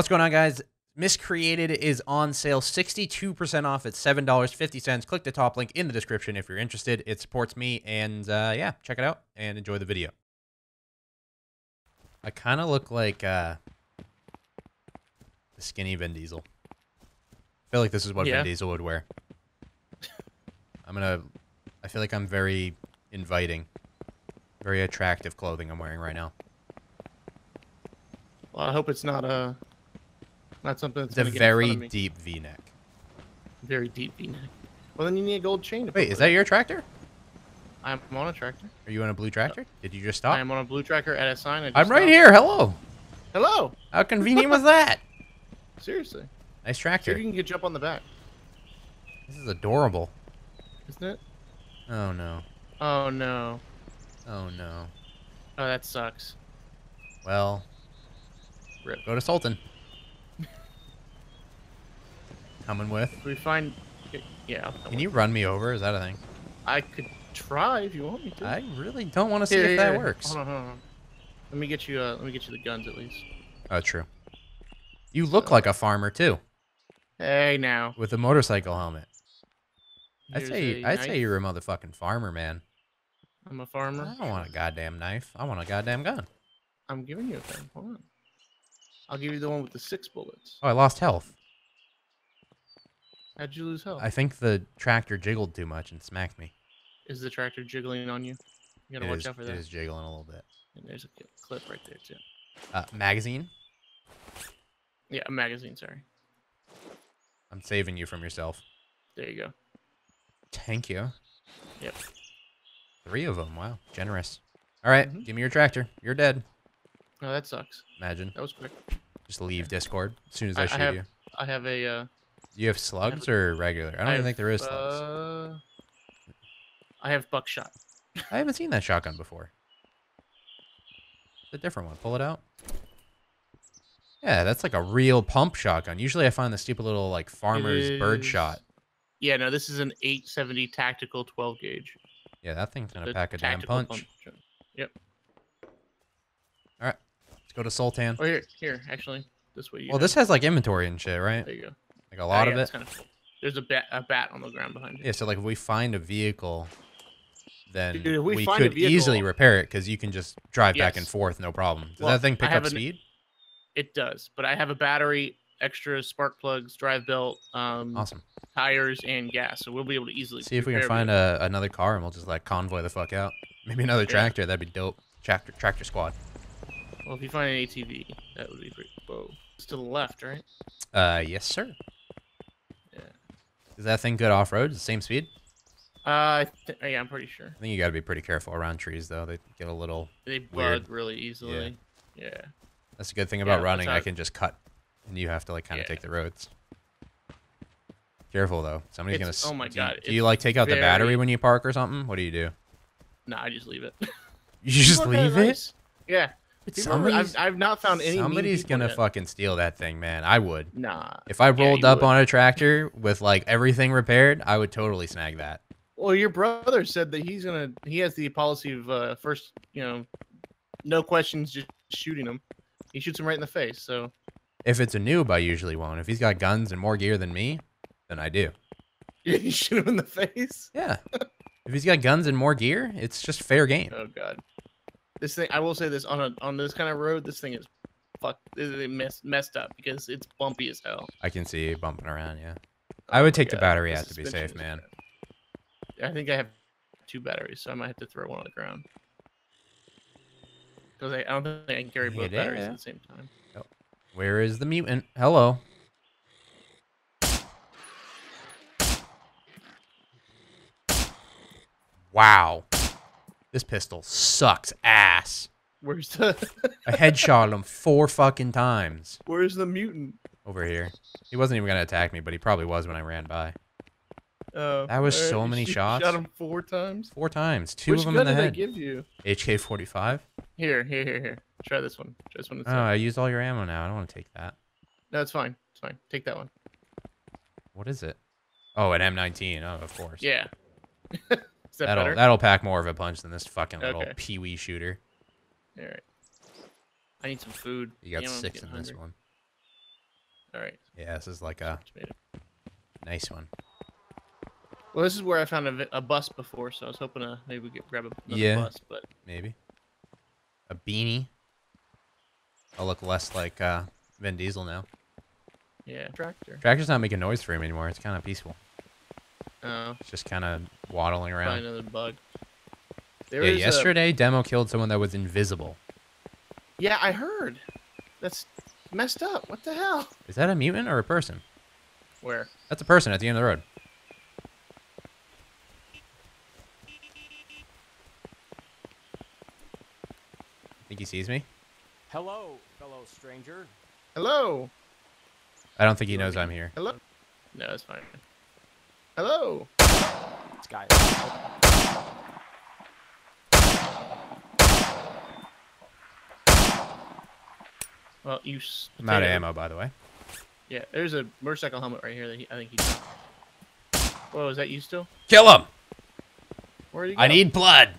What's going on, guys? Miscreated is on sale 62% off at $7.50. Click the top link in the description if you're interested. It supports me, and yeah, check it out and enjoy the video. I kind of look like the skinny Vin Diesel. I feel like this is what Vin Diesel would wear. I feel like I'm very inviting. Very attractive clothing I'm wearing right now. Well, I hope it's not not something that's gonna get in front of me. It's a very deep V-neck. Very deep V-neck. Well, then you need a gold chain to put. Wait, is that your tractor? I'm on a tractor. Are you on a blue tractor? Did you just stop? I am on a blue tractor at a sign. I'm right here. Hello. Hello. How convenient was that? Seriously. Nice tractor. Maybe you can get jump on the back. This is adorable. Isn't it? Oh, no. Oh, no. Oh, no. Oh, that sucks. Well, rip. Go to Sultan. Coming with. If we find... Yeah. Can you run me over? Is that a thing? I could try if you want me to. I really don't want to see if that works. Hold on, hold on. Let me get you. Let me get you the guns at least. Oh, true. You look like a farmer too. Hey, now. With a motorcycle helmet. I'd say you're a motherfucking farmer, man. I'm a farmer. I don't want a goddamn knife. I want a goddamn gun. I'm giving you a gun. Hold on. I'll give you the one with the 6 bullets. Oh, I lost health. How'd you lose health? I think the tractor jiggled too much and smacked me. Is the tractor jiggling on you? You gotta watch out for that. It is jiggling a little bit. And there's a clip right there, too. Magazine? Yeah, a magazine, sorry. I'm saving you from yourself. There you go. Thank you. Yep. 3 of them. Wow. Generous. All right. Give me your tractor. You're dead. Oh, that sucks. Imagine. That was quick. Just leave Discord as soon as I shoot you. I have a... you have slugs or regular? I don't even think there is slugs. I have buckshot. I haven't seen that shotgun before. It's a different one. Pull it out. Yeah, that's like a real pump shotgun. Usually I find the stupid little like farmer's bird shot. Yeah, no, this is an 870 tactical 12 gauge. Yeah, that thing's going to pack a damn punch. Yep. All right. Let's go to Sultan. Oh, here, actually. This way. Well, this has like inventory and shit, right? There you go. Like a lot of it. Kind of cool. There's a bat on the ground behind you. Yeah, so like if we find a vehicle, then we could easily repair it because you can just drive back and forth, no problem. Does that thing pick up speed? It does, but I have a battery, extra spark plugs, drive belt, awesome, tires, and gas, so we'll be able to easily see if we can find another car, and we'll just like convoy the fuck out. Maybe another tractor. That'd be dope. Tractor squad. Well, if you find an ATV, that would be pretty. Whoa, it's to the left, right? Yes, sir. Yeah. Is that thing good off road? The same speed? Yeah, I'm pretty sure. I think you got to be pretty careful around trees, though. They get a little. They bud really easily. Yeah. That's a good thing about running. I can just cut, and you have to like kind of take the roads. Careful though, somebody's gonna. Oh my god! Do you like take out the battery when you park or something? What do you do? Nah, I just leave it. You just leave it? Yeah. I've not found any. Somebody's gonna fucking steal that thing, man. I would. Nah. If I rolled up on a tractor with like everything repaired, I would totally snag that. Well, your brother said that he's gonna. He has the policy of first, you know, no questions, just shooting them. He shoots him right in the face, so... If it's a noob, I usually won't. If he's got guns and more gear than me, then I do. You shoot him in the face? Yeah. If he's got guns and more gear, it's just fair game. Oh, God. This thing... I will say this. On this kind of road, this thing is fucked. It messed up because it's bumpy as hell. I can see it bumping around, yeah. I would take the battery out to be safe, man. I think I have 2 batteries, so I might have to throw one on the ground. Because I don't think I can carry both batteries at the same time. Oh. Where is the mutant? Hello. Wow. This pistol sucks ass. Where's the... I headshot him 4 fucking times. Where's the mutant? Over here. He wasn't even going to attack me, but he probably was when I ran by. That was so many shots. Shot him 4 times? 4 times. 2 of them in the head. Which gun did they give you? HK45. Here. Try this one. Oh, I used all your ammo now. I don't want to take that. No, it's fine. It's fine. Take that one. What is it? Oh, an M19. Oh, of course. Yeah. Is that better? That'll pack more of a punch than this fucking little peewee shooter. All right. I need some food. You got 6 in this one. All right. Yeah, this is like a nice one. Well, this is where I found a bus before, so I was hoping to maybe grab another bus, but maybe a beanie. I'll look less like Vin Diesel now. Yeah, tractor. Tractor's not making noise for him anymore. It's kind of peaceful. Oh. It's just kind of waddling around. Probably another bug. There yeah, yesterday, Demo killed someone that was invisible. Yeah, I heard. That's messed up. What the hell? Is that a mutant or a person? Where? That's a person at the end of the road. Think he sees me? Hello, fellow stranger. Hello. I don't think he knows I'm here. Hello. No, it's fine. Hello. This guy. Well, you. I'm out of ammo, by the way. Yeah, there's a motorcycle helmet right here that I think he. Whoa, is that you still? Kill him. Where are you going? I need blood.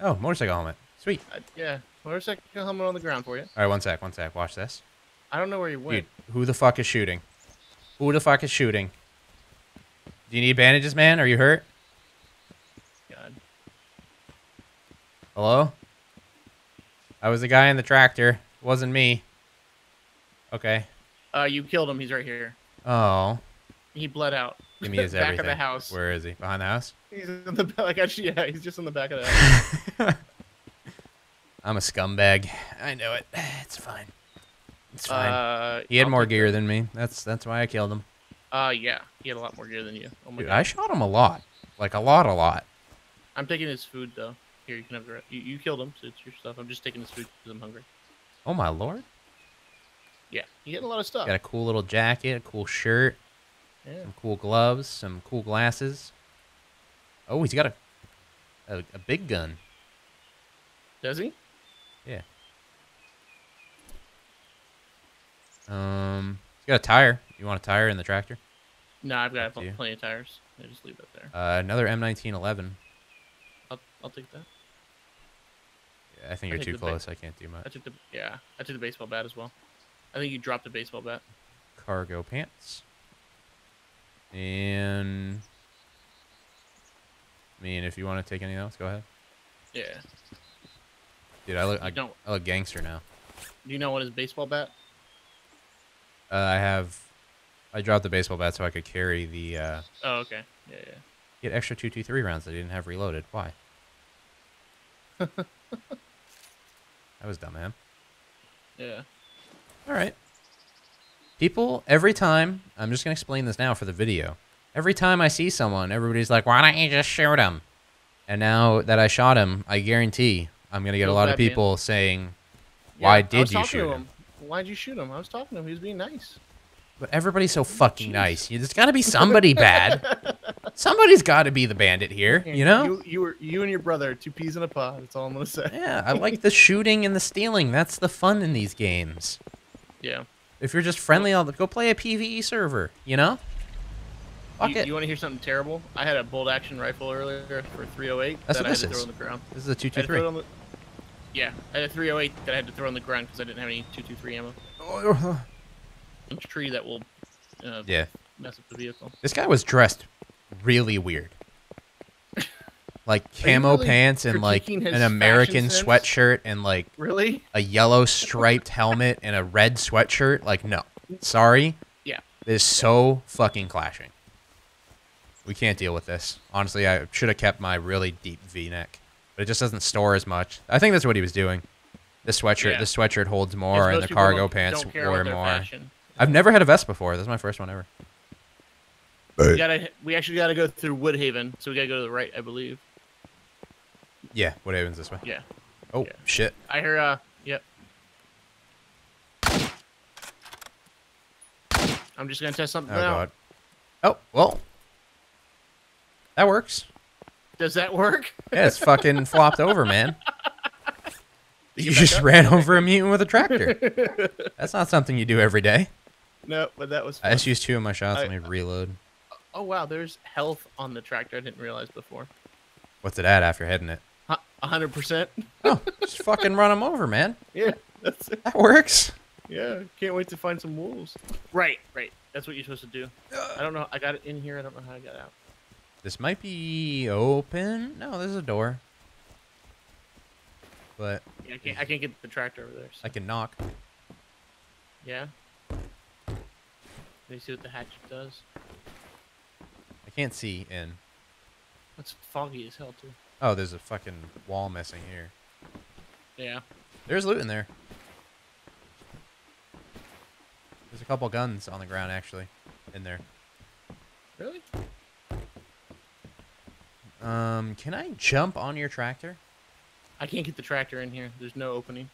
Oh, motorcycle helmet. Sweet. Yeah, motorcycle helmet on the ground for you. All right, one sec. Watch this. I don't know where you went. Dude, who the fuck is shooting? Who the fuck is shooting? Do you need bandages, man? Are you hurt? God. Hello? I was the guy in the tractor. It wasn't me. Okay. You killed him. He's right here. Oh. He bled out. Give me his everything. Back of the house. Where is he? Behind the house? He's in the back. Yeah, he's just in the back of the house. I'm a scumbag. I know it. It's fine. It's fine. He had more gear than me. That's why I killed him. Yeah. He had a lot more gear than you. Oh my Dude, God. I shot him a lot. Like, a lot. I'm taking his food, though. Here, you can have the rest. You killed him, so it's your stuff. I'm just taking his food because I'm hungry. Oh, my Lord. Yeah. He had a lot of stuff. Got a cool little jacket, a cool shirt, some cool gloves, some cool glasses. Oh, he's got a big gun. Does he? Yeah. He's got a tire. You want a tire in the tractor? No, I've got plenty of tires. I just leave it there. Another M1911. I'll take that. Yeah, I think you're too close. I can't do much. I took the baseball bat as well. I think you dropped the baseball bat. Cargo pants. And I mean, if you want to take anything else, go ahead. Yeah. Dude, I look gangster now. Do you know what is baseball bat? I dropped the baseball bat so I could carry the. Oh, okay. Yeah. Get extra 223 rounds that I didn't have reloaded. Why? That was dumb, man. Yeah. All right. People, every time, I'm just gonna explain this now for the video. Every time I see someone, everybody's like, "Why don't you just shoot him?" And now that I shot him, I guarantee. I'm going to get a lot of people saying, why did you shoot him? Why'd you shoot him? I was talking to him. He was being nice. But everybody's so fucking nice. There's got to be somebody bad. Somebody's got to be the bandit here, you know? You and your brother, two peas in a pod. That's all I'm going to say. Yeah, I like the shooting and the stealing. That's the fun in these games. Yeah. If you're just friendly, go play a PvE server, you know? You want to hear something terrible? I had a bolt action rifle earlier for 308 that I had to throw on the ground. This is a 223. Yeah, I had a 308 that I had to throw on the ground because I didn't have any 223 ammo. A tree that will mess up the vehicle. This guy was dressed really weird. Like camo pants and like an American sweatshirt and like a yellow striped helmet and a red sweatshirt. Like, no. Sorry. Yeah. This is so fucking clashing. We can't deal with this. Honestly, I should have kept my really deep V-neck. But it just doesn't store as much. I think that's what he was doing. This sweatshirt holds more, and the cargo pants wore more. Fashion. I've never had a vest before. This is my first one ever. We actually got to go through Woodhaven, so we got to go to the right, I believe. Yeah, Woodhaven's this way. Yeah. Oh, yeah. Shit. I hear, yep. I'm just going to test something out. God. Oh, well. That works. Does that work? Yeah, it's fucking flopped over, man. You just ran over a mutant with a tractor. That's not something you do every day. No, but that was fun. I just used two of my shots. Let me reload. Oh, wow, there's health on the tractor. I didn't realize before. What's it at after heading it? 100%. Oh, just fucking run them over, man. Yeah, that's it. That works. Yeah, can't wait to find some wolves. Right, right. That's what you're supposed to do. I don't know. I got it in here. I don't know how I got out. This might be open. No, there's a door. But yeah, I can't get the tractor over there. So. I can knock. Yeah. Let me see what the hatchet does. I can't see in. It's foggy as hell, too. Oh, there's a fucking wall messing here. Yeah. There's loot in there. There's a couple guns on the ground, actually, in there. Really? Can I jump on your tractor? I can't get the tractor in here. There's no opening.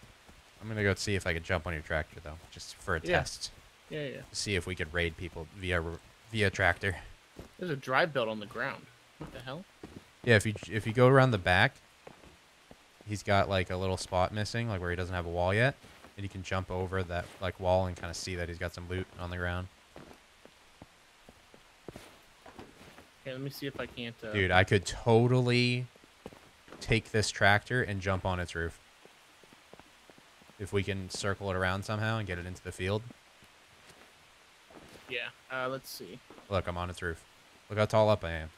I'm gonna go see if I can jump on your tractor, though, just for a test. Yeah, yeah. To see if we could raid people via tractor. There's a dry belt on the ground. What the hell? Yeah, if you go around the back, he's got like a little spot missing, like where he doesn't have a wall yet, and you can jump over that like wall and kind of see that he's got some loot on the ground. Okay, let me see if I can't. Dude, I could totally take this tractor and jump on its roof. If we can circle it around somehow and get it into the field. Yeah, let's see. Look, I'm on its roof. Look how tall up I am.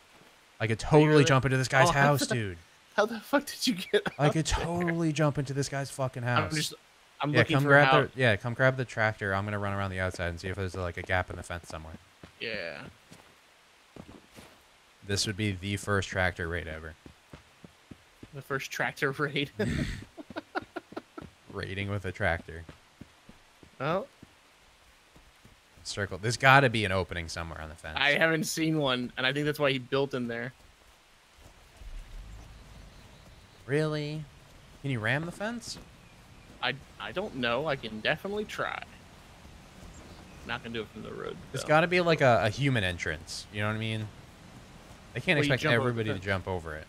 I could totally jump into this guy's house, dude. How the fuck did you get up I could totally jump into this guy's fucking house. I'm looking for a house. Yeah, come grab the tractor. I'm going to run around the outside and see if there's like a gap in the fence somewhere. Yeah. This would be the first tractor raid ever. The first tractor raid. Raiding with a tractor. Well, circle. There's got to be an opening somewhere on the fence. I haven't seen one, and I think that's why he built in there. Really? Can you ram the fence? I don't know. I can definitely try. Not gonna do it from the road. There's got to be like a human entrance. You know what I mean? They can't expect everybody to jump over it.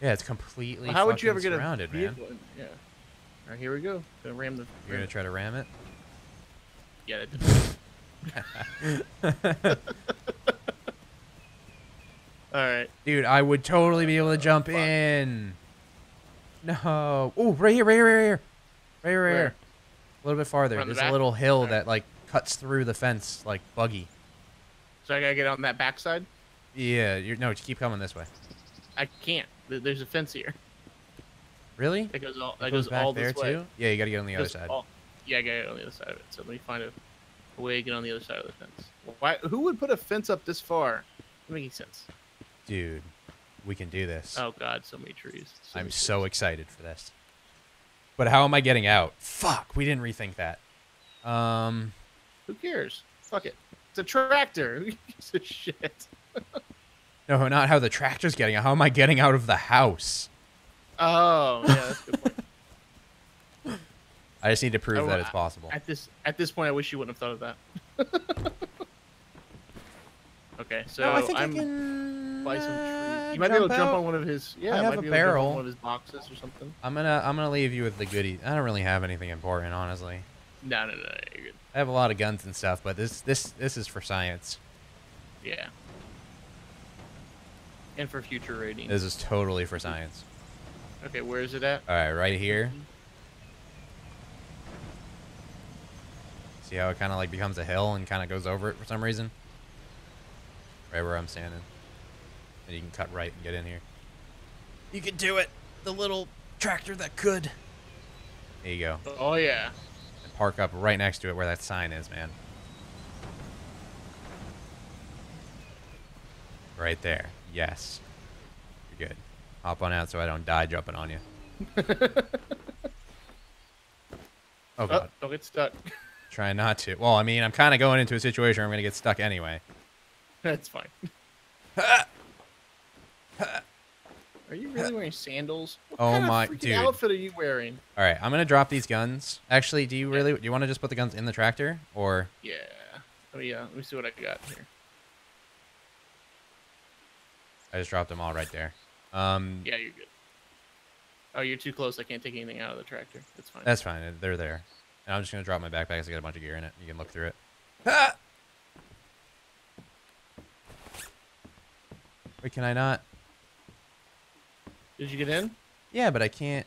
Yeah, it's completely surrounded, man. How would you ever get a vehicle? Yeah. All right, here we go. Gonna ram the. You're gonna try to ram it. Yeah. That All right, dude. I would totally be able to jump in. No. Oh, right here. A little bit farther. There's a little hill that like cuts through the fence like buggy. So I gotta get on that backside. Yeah. No, just keep coming this way. I can't. There's a fence here. Really? That goes all this way. Too? Yeah, you gotta get on the other side. Yeah, I gotta get on the other side of it. So let me find a way to get on the other side of the fence. Why? Who would put a fence up this far? That makes sense. Dude, we can do this. Oh God, so many trees. I'm so excited for this. But how am I getting out? Fuck, we didn't rethink that. Who cares? Fuck it. It's a tractor. Who gives a shit? No, not how the tractor's getting out. How am I getting out of the house? Oh, yeah, that's a good point. I just need to prove that it's possible. At this point, I wish you wouldn't have thought of that. Okay, so no, I think I can buy some trees. You might be able to jump on one of his. Yeah, I have a barrel. One of his boxes or something. I'm gonna leave you with the goodies. I don't really have anything important, honestly. No, you're good. I have a lot of guns and stuff, but this is for science. Yeah. And for future rating. This is totally for science. Okay, where is it at? All right, right here. See how it kind of like becomes a hill and kind of goes over it for some reason? Right where I'm standing. And you can cut right and get in here. You can do it. The little tractor that could. There you go. Oh, yeah. And park up right next to it where that sign is, man. Right there. Yes. You're good. Hop on out so I don't die jumping on you. Oh, God. Don't get stuck. Try not to. Well, I mean, I'm kind of going into a situation where I'm going to get stuck anyway. That's fine. Are you really wearing sandals? What kind of freaking dude. Outfit are you wearing? All right, I'm going to drop these guns. Actually, do you want to just put the guns in the tractor? Or? Yeah. Let me see what I got here. I just dropped them all right there. Yeah, you're good. Oh, you're too close. I can't take anything out of the tractor. That's fine. That's fine. They're there. And I'm just going to drop my backpack. It's got a bunch of gear in it. You can look through it. Ah! Wait, can I not? Did you get in? Yeah, but I can't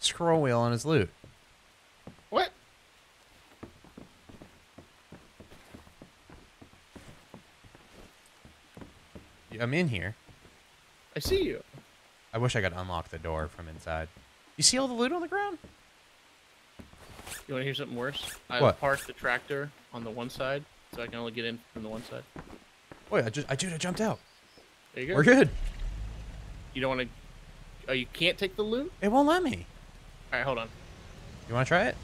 scroll wheel on his loot. What? I'm in here. I see you. I wish I could unlock the door from inside. You see all the loot on the ground? You want to hear something worse? I parked the tractor on the one side, so I can only get in from the one side. Wait, dude, I jumped out. There you go. We're good. You don't want to... Oh, you can't take the loot? It won't let me. All right, hold on. You want to try it?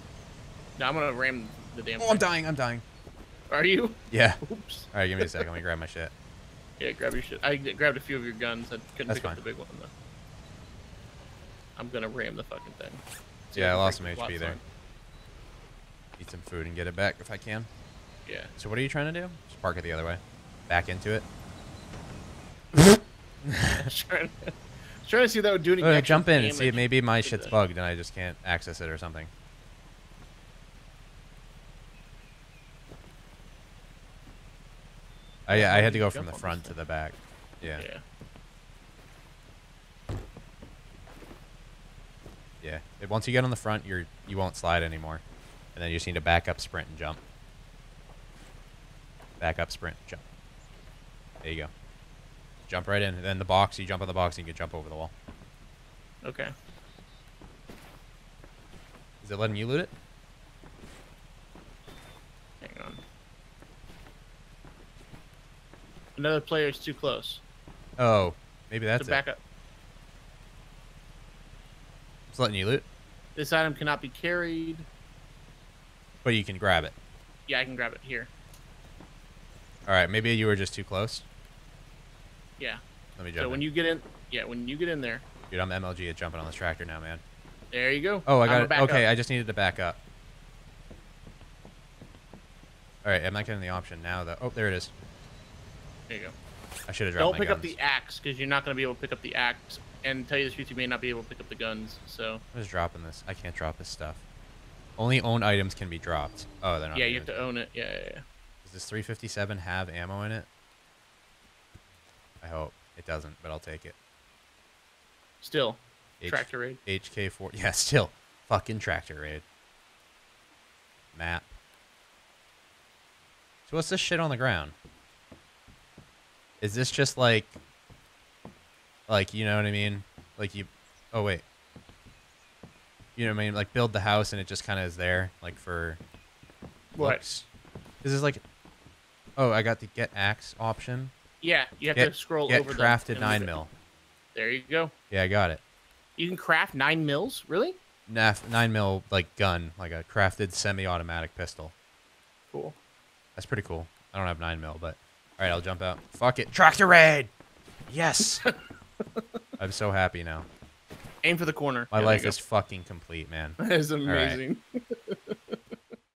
No, I'm going to ram the damn thing. I'm dying. I'm dying. Are you? Yeah. Oops. All right, give me a second. Let me grab my shit. Yeah, grab your shit. I grabbed a few of your guns. I couldn't pick up the big one, though. I'm going to ram the fucking thing. So yeah, I lost some HP there. Eat some food and get it back if I can. Yeah. So what are you trying to do? Just park it the other way. Back into it. I was trying to see if that would do anything. Jump in and see if maybe my shit's bugged and I just can't access it or something. I had to go from the front to the back. Yeah. Yeah. Once you get on the front, you won't slide anymore. And then you just need to back up, sprint, and jump. Back up, sprint, jump. There you go. Jump right in. And then the box, you jump on the box, and you can jump over the wall. Okay. Is it letting you loot it? Hang on. Another player is too close. Oh, maybe that's it. Back up. It's letting you loot? This item cannot be carried. But you can grab it. Yeah, I can grab it here. All right, maybe you were just too close. Yeah. Let me jump. So when you get in, yeah, when you get in there. Dude, I'm MLG at jumping on this tractor now, man. There you go. Oh, I got it. Okay, I just needed to back up. All right, I'm not getting the option now though. Oh, there it is. There you go. I should have dropped my guns. Don't pick up the axe because you're not going to be able to pick up the axe. And to tell you the truth, you may not be able to pick up the guns. So. I'm just dropping this. I can't drop this stuff. Only owned items can be dropped. Oh, they're not. Yeah, you have to own it. Yeah. Does this 357 have ammo in it? I hope it doesn't, but I'll take it. Still, tractor raid. HK4. Yeah, still fucking tractor raid. Map. So what's this shit on the ground? Is this just like you know what I mean? Like you. Oh wait. You know what I mean? Like build the house and it just kind of is there, like for what? Looks. This is like, oh, I got the get axe option. Yeah, you have to scroll over. Get crafted 9mm. There you go. Yeah, I got it. You can craft 9mm, really? Nah, 9mm like gun, like a crafted semi-automatic pistol. Cool. That's pretty cool. I don't have 9mm, but all right, I'll jump out. Fuck it, tractor raid. Yes. I'm so happy now. Aim for the corner. My life is fucking complete, man. That is amazing. Right.